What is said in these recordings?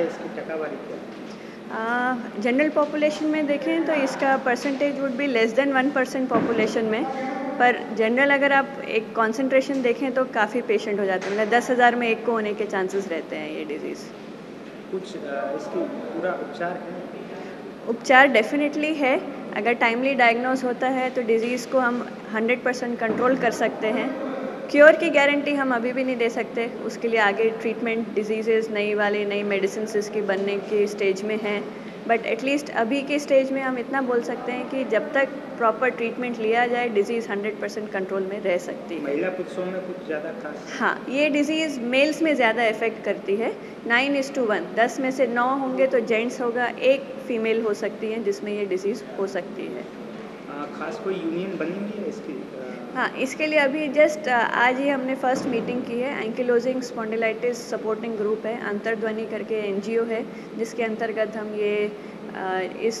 है इसकी टकावारी क्या? जनरल पॉपुलेशन में देखें तो इसका percentage would be less than 1% population में, पर जनरल अगर आप एक कॉन्सेंट्रेशन देखें तो काफ़ी पेशेंट हो जाते हैं, मतलब 10,000 में एक को होने के चांसेस रहते हैं ये डिजीज़। कुछ इसकी पूरा उपचार है? उपचार डेफिनेटली है, अगर टाइमली डायग्नोज होता है तो डिजीज़ को हम 100% कंट्रोल कर सकते हैं। क्योर की गारंटी हम अभी भी नहीं दे सकते, उसके लिए आगे ट्रीटमेंट डिजीज़ नई वाले नई मेडिसिन इसकी बनने के स्टेज में हैं, बट एटलीस्ट अभी के स्टेज में हम इतना बोल सकते हैं कि जब तक प्रॉपर ट्रीटमेंट लिया जाए डिजीज़ 100% कंट्रोल में रह सकती है। महिला पुरुषों में कुछ ज़्यादा खास? हाँ, ये डिजीज़ मेल्स में ज़्यादा इफेक्ट करती है। 9:1, 10 में से 9 होंगे तो जेंट्स होगा, 1 फीमेल हो सकती है जिसमें ये डिजीज़ हो सकती है। खास कोई यूनियन बनी है इसकी? हाँ, इसके लिए अभी जस्ट आज ही हमने फर्स्ट मीटिंग की है। एंकिलोजिंग स्पॉन्डिलाइटिस सपोर्टिंग ग्रुप है, अंतर ध्वनि करके एनजीओ है, जिसके अंतर्गत हम ये इस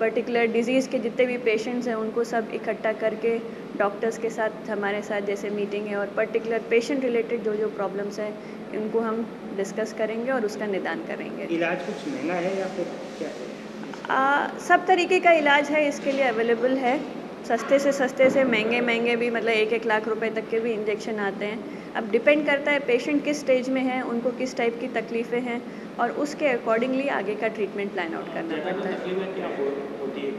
पर्टिकुलर डिजीज़ के जितने भी पेशेंट्स हैं उनको सब इकट्ठा करके डॉक्टर्स के साथ हमारे साथ जैसे मीटिंग है, और पर्टिकुलर पेशेंट रिलेटेड जो जो प्रॉब्लम्स हैं इनको हम डिस्कस करेंगे और उसका निदान करेंगे। इलाज कुछ महंगा है या फिर क्या है? सब तरीके का इलाज है इसके लिए अवेलेबल है, सस्ते से महंगे भी, मतलब 1-1 लाख रुपए तक के भी इंजेक्शन आते हैं। अब डिपेंड करता है पेशेंट किस स्टेज में है, उनको किस टाइप की तकलीफ़ें हैं और उसके अकॉर्डिंगली आगे का ट्रीटमेंट प्लान आउट करना पड़ता है।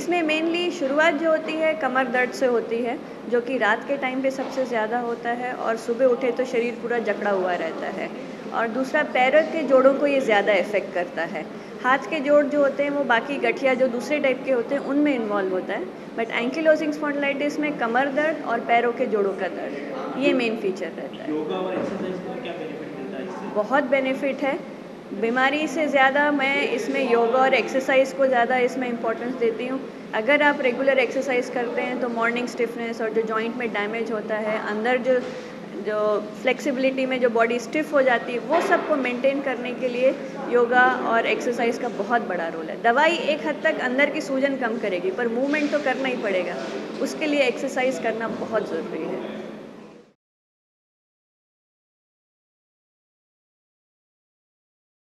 इसमें मेनली शुरुआत जो होती है कमर दर्द से होती है, जो कि रात के टाइम पे सबसे ज़्यादा होता है और सुबह उठे तो शरीर पूरा जकड़ा हुआ रहता है, और दूसरा पैरों के जोड़ों को ये ज़्यादा इफेक्ट करता है। हाथ के जोड़ जो होते हैं वो बाकी गठिया जो दूसरे टाइप के होते हैं उनमें इन्वॉल्व होता है, बट एंकिलोजिंग स्पॉन्डिलाइटिस में कमर दर्द और पैरों के जोड़ों का दर्द ये मेन फीचर रहता है। योगा और एक्सरसाइज का क्या बेनिफिट मिलता है इससे? बहुत बेनिफिट है। बीमारी से ज़्यादा मैं इसमें योगा और एक्सरसाइज को ज़्यादा इसमें इम्पोर्टेंस देती हूँ। अगर आप रेगुलर एक्सरसाइज करते हैं तो मॉर्निंग स्टिफनेस और जो जॉइंट में डैमेज होता है, अंदर जो फ्लेक्सिबिलिटी में जो बॉडी स्टिफ हो जाती है, वो सबको मेंटेन करने के लिए योगा और एक्सरसाइज का बहुत बड़ा रोल है। दवाई एक हद तक अंदर की सूजन कम करेगी, पर मूवमेंट तो करना ही पड़ेगा, उसके लिए एक्सरसाइज करना बहुत ज़रूरी है।